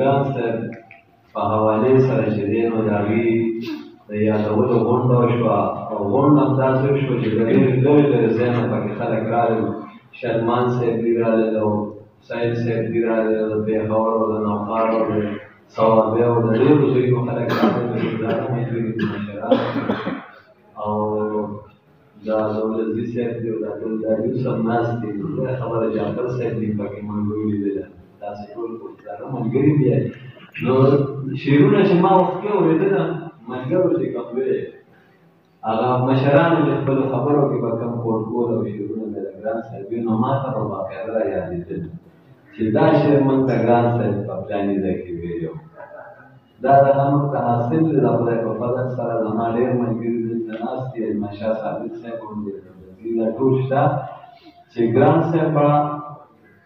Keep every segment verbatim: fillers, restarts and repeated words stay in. ګران سر په حواله سره چې دی نو د هغې د یادولو غونډه وشوه او غونډه همداسې وشوه چې د ډېرې لوی لوی ځای نه پکې خلک راغلل. شرمان صاحب دوی راغلل او سید صاحب دوی راغلل، د پېښور او د نوقار او د صوابۍ او د ډېرو ځایونو خلک راغلل، د مشران او دا دولتزي صاحب دي او دا ټول دا یوسف ناست دي. دا خبره جعفر صاحب دي پکې مونږ ولیدله، داسې ټول پښتانه ملګري دي. نو شعرونه چې ما وخت کې اورېدله ملګرو چې کوم ویل هغه مشرانو د خپلو خبرو کې به کوم کوډګول او شعرونه مې د ګران صاحب وي، نو ما ته به باقاعده رایادېدل چې دا شعر مونږ ته ګران صاحب په فلاني ځای کې ویلی و. دا دغه موږ ته حاصل دی د خدای په فضل سره. زما ډېر ملګري دلته ناست دي، اجماشاه صادق صاحب هم دی، دا ټول شته چې ګران صاحب به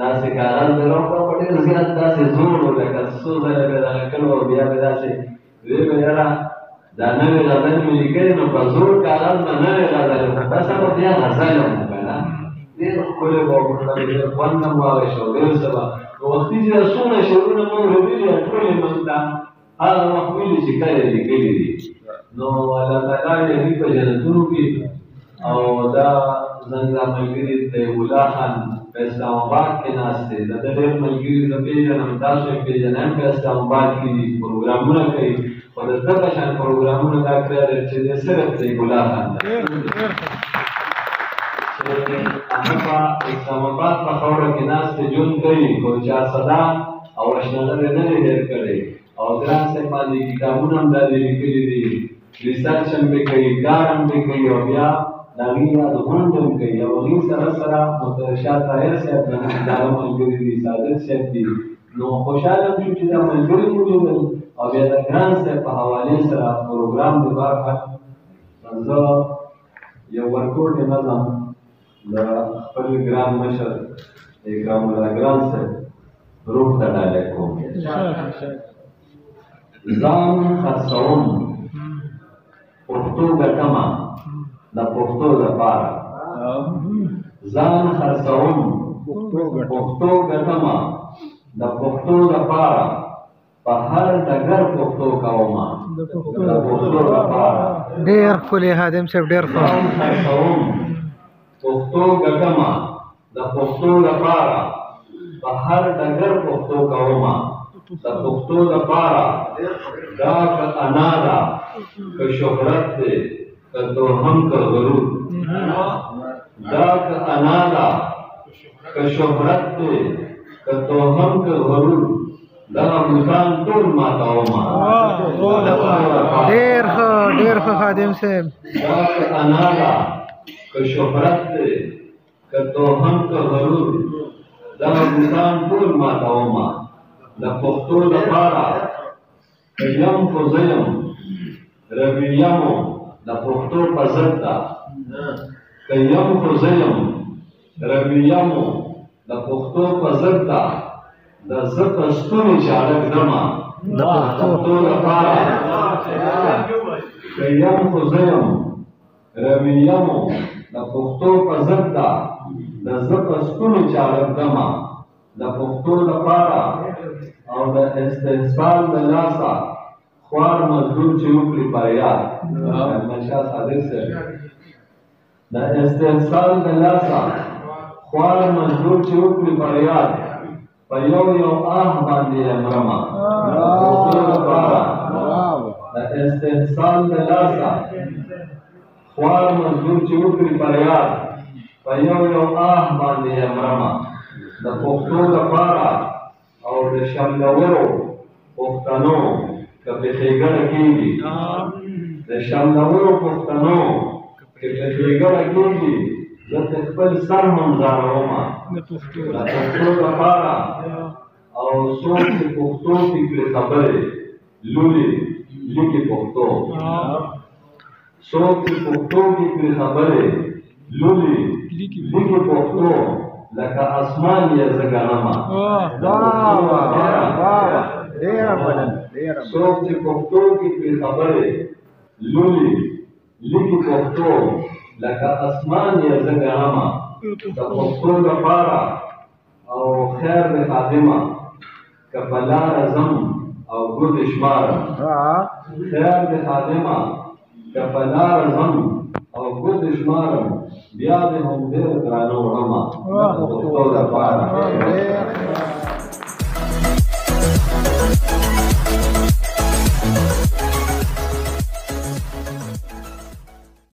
داسې کاغذ به راوړه، خو ډېر زیات داسې زوړ و، لکه څو ځله به دغه کړو او بیا به داسې ویې به یاره دا نوې غزلې مې لیکلې، نو په زوړ کاغذ به نوې غزلې خو داسې به بیا غزل هم وکړه. ډېر ښکلې به وکړه، ډېر خوند هم واخېسته او ډېر څه به نو وختي چې دا څومره شعرونه مونږ ویلي ټول یې موږ ته هغه وخت ویلي چې کله یې لیکلي دي. نو الله تعالی یې دوی په جنتونو کې او دا زنګ ملګري د ولا خان په اسلام آباد کې ناست دی، د ده ډېر ملګري زه پېژنم، تاسو یې پېژنئ هم په اسلام آباد کې دي، پروګرامونه کوي. خو د ده په شان پروګرامونه دا کړی چې دی صرف دی ولا خان دی چې هغه په اسلام آباد په خاوره کې ناست دی، ژوند کوي، خو چا صدا او اشنغل یې نه دی هېر کړی. او ګران صاحب باندې کتابونه هم دا دې لیکلي دي، ریسرچ هم پرې کوي، کار هم پرې کوي، او بیا د هغې یادغونډ هم کوي. او هغې سره سره شاه طاهر صاحب دغه ملګري دي، صادق صاحب دي. نو خوشحاله هم شو چې دا ملګري ولیدل او بیا د ګران صاحب په حوالې سره پروګرام د برخه زه یو ورکوټې نظم د خپل ګران مشر اکرام الله ګران صاحب روح ته ډالۍ کوم. ځان خرڅوم پښتو ګټمه د پښتو لپاره، ځان خرڅوم پښتو ګټمه د پښتو لپاره، په هر ډګر پښتو کومه د پښتو لپاره. ډېر ښکلی خادم صاحب، ډېر ښه. ځان خرڅوم پښتو ګټمه د پښتو لپاره، په هر ډګر پښتو کومه د پښتو لپاره. دا که انا ده، که شهرت دی، که درهم، که غرور. دا که انا ده، که شهرت دی، که درهم، که غرور، دغه بوتان ټول ماتومه د پښتو لپاره. ډېر ښه، ډېر ښه خادم صاحب. دا که انا ده، که شهرت دی، که درهم، که غرور، دغه بوتان ټول ماتومه د پښتو لپاره. یم خو زه یم رویم د پښتو په ضد ده، که یم خو زه یم رویم د پښتو په ضد ده، د زه په ستوني چاړک دمه د پښتو لپاره. که یم خو زه یم رویم د پښتو په ضد ده، د زه په ستوني چاړک دمه د پښتو لپاره. او د استحصال د لاسه خوار مزدور چې وکړي فریاد، احمدشاه صادق صاحب. د استحصال د لاسه خوار مزدور چې وکړي فریاد، په یو یو آه باندې یې مرمه د پښتو لپاره. د استحصال د لاسه خوار مزدور چې وکړي فریاد، په یو یو آه باندې یې مرمه د پښتو لپاره. او د شملورو پښتنو که په ښېګڼه کېږي، د شملورو پښتنو که په ښېګڼه کېږي، زه د خپل سر هم ځارومه د پښتو لپاره. او څوک چې پښتو کې پرې خبرې لولي ليكي بوحتو صوتي بوحتوكي بالخبري لولي ليكي بوحتو لك أسمان يا زغانما بابا بابا دير بلن دير صوتي بوحتوكي بالخبري لولي ليكي بوحتو لك أسمان يا زغانما تبوحتو لفارا أو خير بخادمة كبلا زم او گرد شمار خیال دے خادمہ کفلا رزم او گرد شمار بیا دے ہم دے درانو رما تو دا پارا